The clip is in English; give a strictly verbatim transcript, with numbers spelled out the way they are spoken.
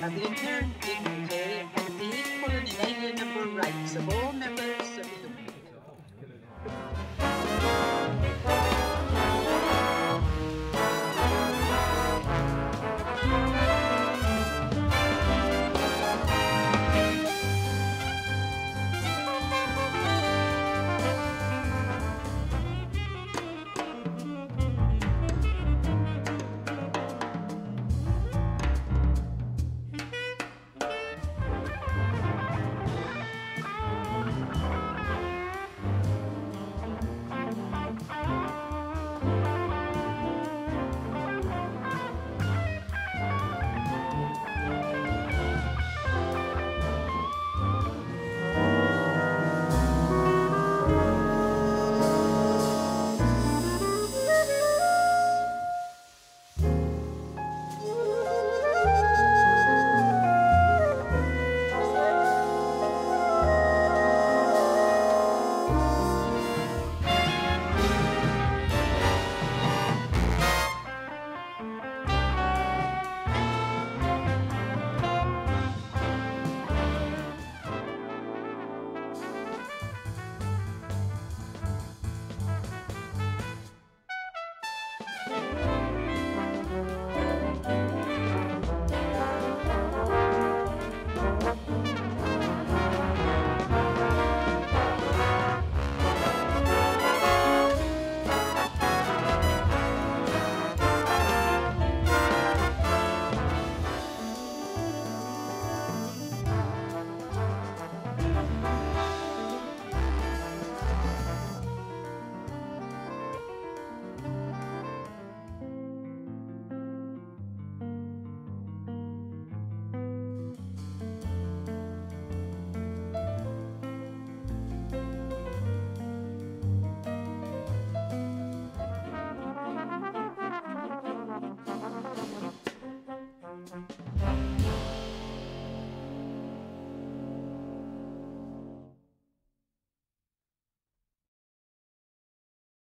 Now the inherent dignitary of the equal and inalienable rights of all